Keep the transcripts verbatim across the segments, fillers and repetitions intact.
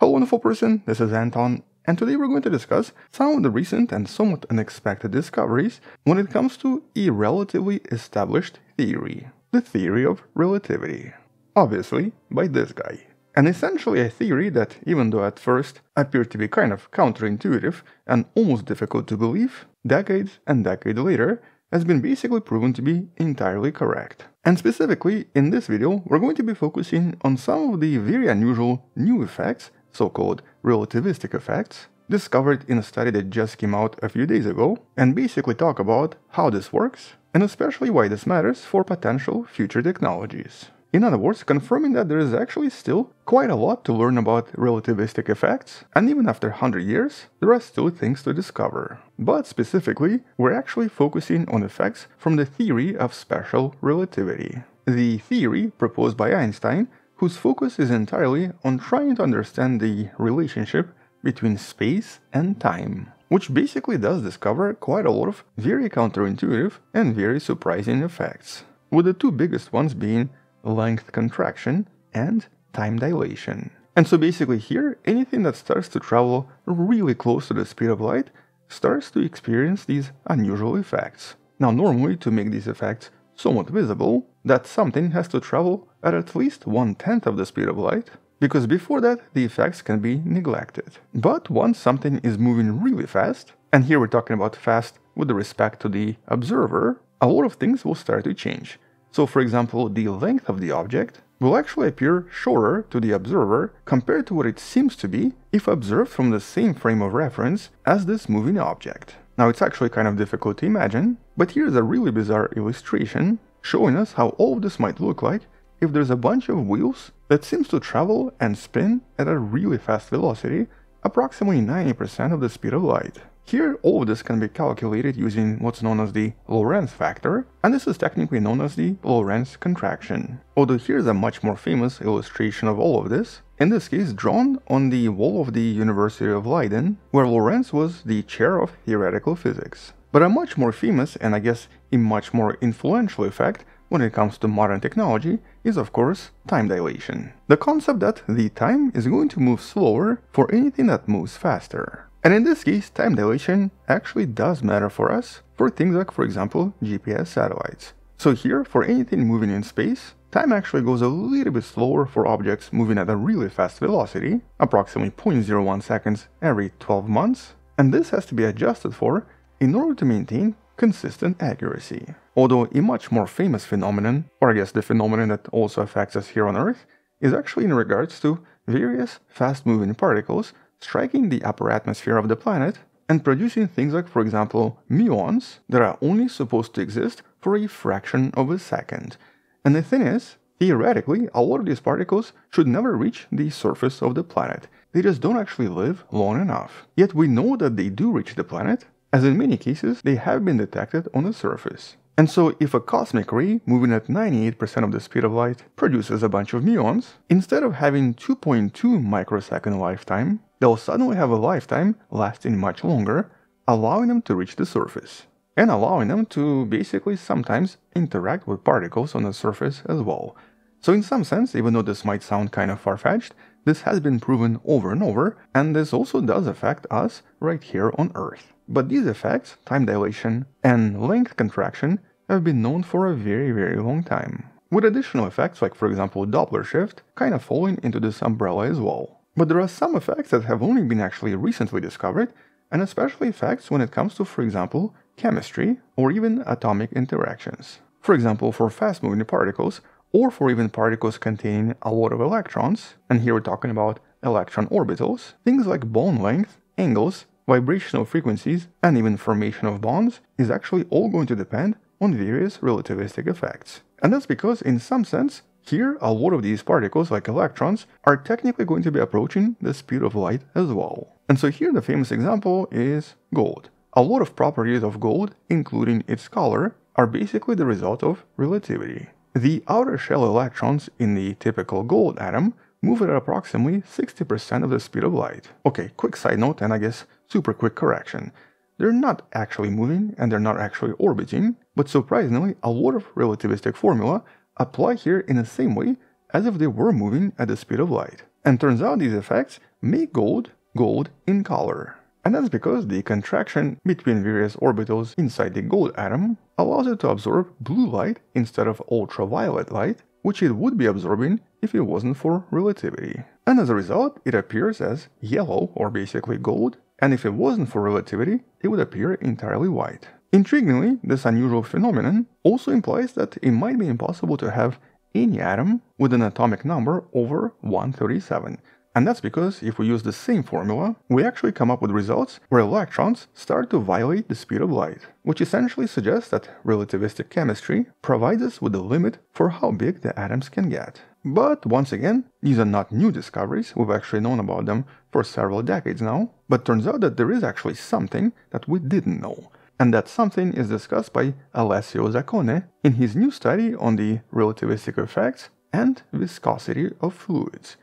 Hello wonderful person, this is Anton, and today we're going to discuss some of the recent and somewhat unexpected discoveries when it comes to a relatively established theory, the theory of relativity. Obviously, by this guy. And essentially a theory that, even though at first appeared to be kind of counterintuitive and almost difficult to believe, decades and decades later has been basically proven to be entirely correct. And specifically, in this video, we're going to be focusing on some of the very unusual new effects, so-called relativistic effects, discovered in a study that just came out a few days ago, and basically talk about how this works, and especially why this matters for potential future technologies. In other words, confirming that there is actually still quite a lot to learn about relativistic effects, and even after one hundred years, there are still things to discover. But specifically, we're actually focusing on effects from the theory of special relativity, the theory proposed by Einstein, whose focus is entirely on trying to understand the relationship between space and time, which basically does discover quite a lot of very counterintuitive and very surprising effects, with the two biggest ones being length contraction and time dilation. And so basically here, anything that starts to travel really close to the speed of light starts to experience these unusual effects. Now normally, to make these effects somewhat visible, that something has to travel at at least one-tenth of the speed of light, because before that the effects can be neglected. But once something is moving really fast, and here we're talking about fast with respect to the observer, a lot of things will start to change. So for example, the length of the object will actually appear shorter to the observer compared to what it seems to be if observed from the same frame of reference as this moving object. Now it's actually kind of difficult to imagine, but here's a really bizarre illustration showing us how all of this might look like if there's a bunch of wheels that seems to travel and spin at a really fast velocity, approximately ninety percent of the speed of light. Here, all of this can be calculated using what's known as the Lorentz factor, and this is technically known as the Lorentz contraction. Although here's a much more famous illustration of all of this, in this case drawn on the wall of the University of Leiden, where Lorentz was the chair of theoretical physics. But a much more famous, and I guess a much more influential effect when it comes to modern technology is, of course, time dilation. The concept that the time is going to move slower for anything that moves faster. And in this case, time dilation actually does matter for us for things like, for example, G P S satellites. So here, for anything moving in space, time actually goes a little bit slower for objects moving at a really fast velocity, approximately zero point zero one seconds every twelve months, and this has to be adjusted for in order to maintain consistent accuracy. Although a much more famous phenomenon, or I guess the phenomenon that also affects us here on Earth, is actually in regards to various fast-moving particles striking the upper atmosphere of the planet and producing things like, for example, muons that are only supposed to exist for a fraction of a second. And the thing is, theoretically, a lot of these particles should never reach the surface of the planet. They just don't actually live long enough. Yet we know that they do reach the planet, as in many cases they have been detected on the surface. And so if a cosmic ray moving at ninety-eight percent of the speed of light produces a bunch of muons, instead of having two point two microsecond lifetime, they'll suddenly have a lifetime lasting much longer, allowing them to reach the surface, and allowing them to basically sometimes interact with particles on the surface as well. So in some sense, even though this might sound kind of far-fetched, this has been proven over and over, and this also does affect us right here on Earth. But these effects, time dilation and length contraction, have been known for a very very long time, with additional effects like, for example, Doppler shift kind of falling into this umbrella as well. But there are some effects that have only been actually recently discovered, and especially effects when it comes to, for example, chemistry or even atomic interactions. For example, for fast-moving particles, or for even particles containing a lot of electrons, and here we're talking about electron orbitals, things like bond length, angles, vibrational frequencies, and even formation of bonds is actually all going to depend on various relativistic effects. And that's because, in some sense, here, a lot of these particles, like electrons, are technically going to be approaching the speed of light as well. And so here the famous example is gold. A lot of properties of gold, including its color, are basically the result of relativity. The outer shell electrons in the typical gold atom move at approximately sixty percent of the speed of light. Okay, quick side note, and I guess super quick correction. They're not actually moving, and they're not actually orbiting, but surprisingly, a lot of relativistic formula apply here in the same way as if they were moving at the speed of light. And turns out these effects make gold gold in color. And that's because the contraction between various orbitals inside the gold atom allows it to absorb blue light instead of ultraviolet light, which it would be absorbing if it wasn't for relativity. And as a result, it appears as yellow, or basically gold, and if it wasn't for relativity, it would appear entirely white. Intriguingly, this unusual phenomenon also implies that it might be impossible to have any atom with an atomic number over one thirty-seven. And that's because if we use the same formula, we actually come up with results where electrons start to violate the speed of light, which essentially suggests that relativistic chemistry provides us with a limit for how big the atoms can get. But once again, these are not new discoveries, we've actually known about them for several decades now, but turns out that there is actually something that we didn't know. And that something is discussed by Alessio Zaccone in his new study on the relativistic effects and viscosity of fluids.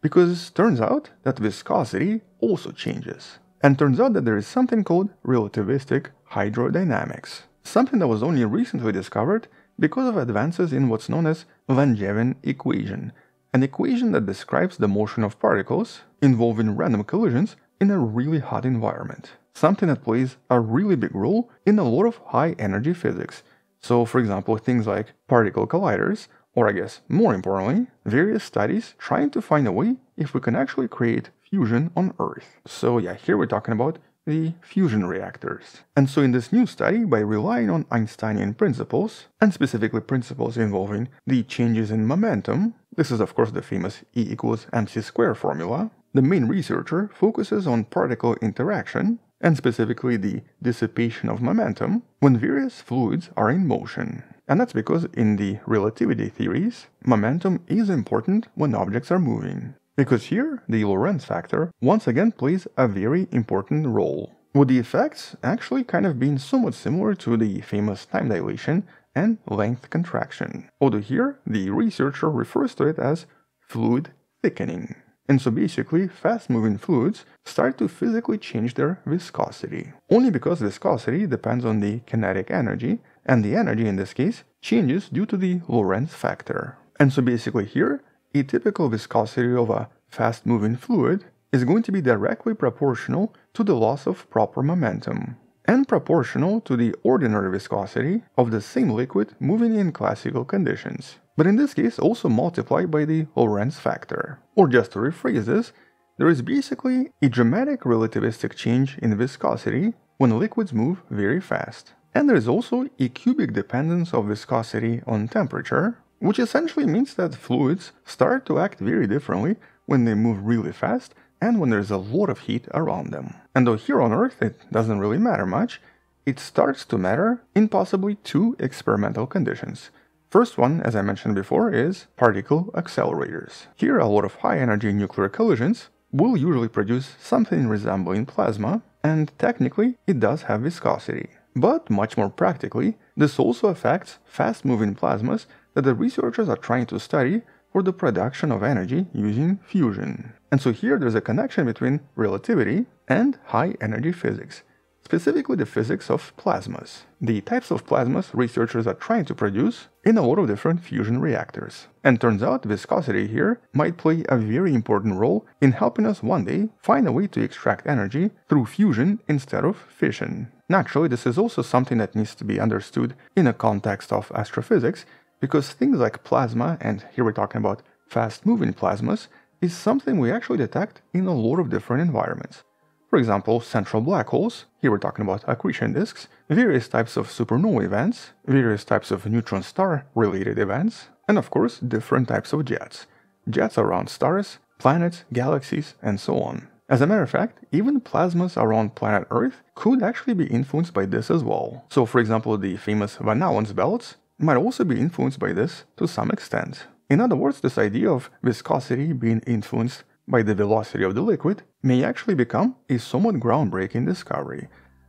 Because turns out that viscosity also changes. And turns out that there is something called relativistic hydrodynamics, something that was only recently discovered because of advances in what's known as Langevin equation, an equation that describes the motion of particles involving random collisions in a really hot environment, something that plays a really big role in a lot of high-energy physics. So, for example, things like particle colliders, or I guess more importantly, various studies trying to find a way if we can actually create fusion on Earth. So yeah, here we're talking about the fusion reactors. And so in this new study, by relying on Einsteinian principles, and specifically principles involving the changes in momentum, this is of course the famous E equals mc squared formula, the main researcher focuses on particle interaction, and specifically the dissipation of momentum, when various fluids are in motion. And that's because in the relativity theories, momentum is important when objects are moving. Because here, the Lorentz factor once again plays a very important role, with the effects actually kind of being somewhat similar to the famous time dilation and length contraction. Although here, the researcher refers to it as fluid thickening. And so basically, fast-moving fluids start to physically change their viscosity. Only because viscosity depends on the kinetic energy, and the energy in this case changes due to the Lorentz factor. And so basically here, a typical viscosity of a fast-moving fluid is going to be directly proportional to the loss of proper momentum, and proportional to the ordinary viscosity of the same liquid moving in classical conditions, but in this case also multiplied by the Lorentz factor. Or just to rephrase this, there is basically a dramatic relativistic change in viscosity when liquids move very fast. And there is also a cubic dependence of viscosity on temperature, which essentially means that fluids start to act very differently when they move really fast and when there is a lot of heat around them. And though here on Earth it doesn't really matter much, it starts to matter in possibly two experimental conditions. First one, as I mentioned before, is particle accelerators. Here a lot of high-energy nuclear collisions will usually produce something resembling plasma, and technically it does have viscosity. But much more practically, this also affects fast-moving plasmas that the researchers are trying to study for the production of energy using fusion. And so here there's a connection between relativity and high-energy physics, specifically the physics of plasmas, the types of plasmas researchers are trying to produce in a lot of different fusion reactors. And turns out viscosity here might play a very important role in helping us one day find a way to extract energy through fusion instead of fission. Naturally, this is also something that needs to be understood in a context of astrophysics, because things like plasma, and here we're talking about fast-moving plasmas, is something we actually detect in a lot of different environments. For example, central black holes, here we're talking about accretion disks, various types of supernova events, various types of neutron star related events, and of course different types of jets. Jets around stars, planets, galaxies, and so on. As a matter of fact, even plasmas around planet Earth could actually be influenced by this as well. So for example, the famous Van Allen's belts might also be influenced by this to some extent. In other words, this idea of viscosity being influenced by the velocity of the liquid may actually become a somewhat groundbreaking discovery.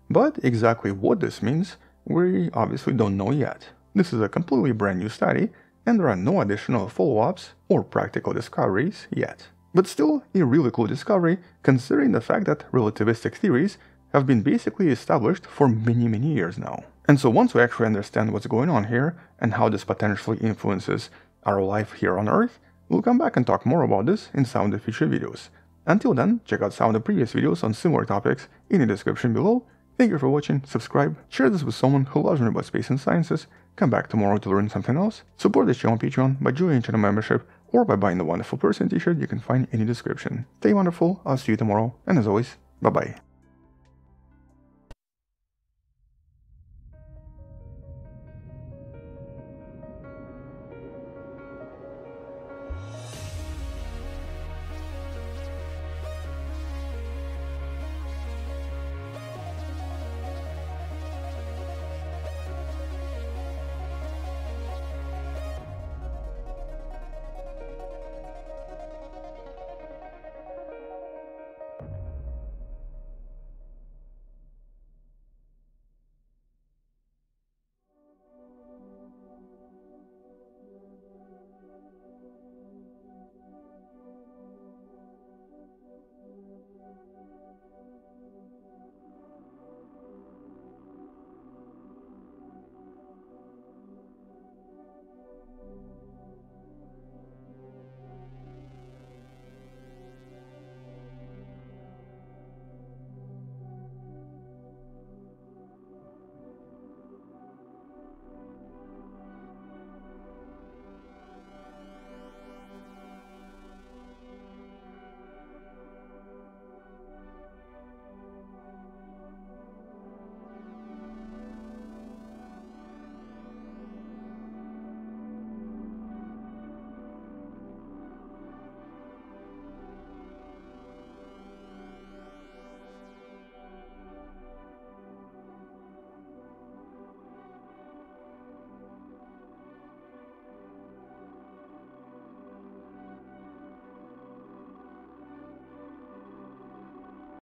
But exactly what this means, we obviously don't know yet. This is a completely brand new study, and there are no additional follow-ups or practical discoveries yet. But still, a really cool discovery, considering the fact that relativistic theories have been basically established for many, many years now. And so once we actually understand what's going on here, and how this potentially influences our life here on Earth, we'll come back and talk more about this in some of the future videos. Until then, check out some of the previous videos on similar topics in the description below. Thank you for watching, subscribe, share this with someone who loves learning about space and sciences, come back tomorrow to learn something else, support this channel on Patreon by joining channel membership or by buying the wonderful person t-shirt you can find in the description. Stay wonderful, I'll see you tomorrow, and as always, bye bye.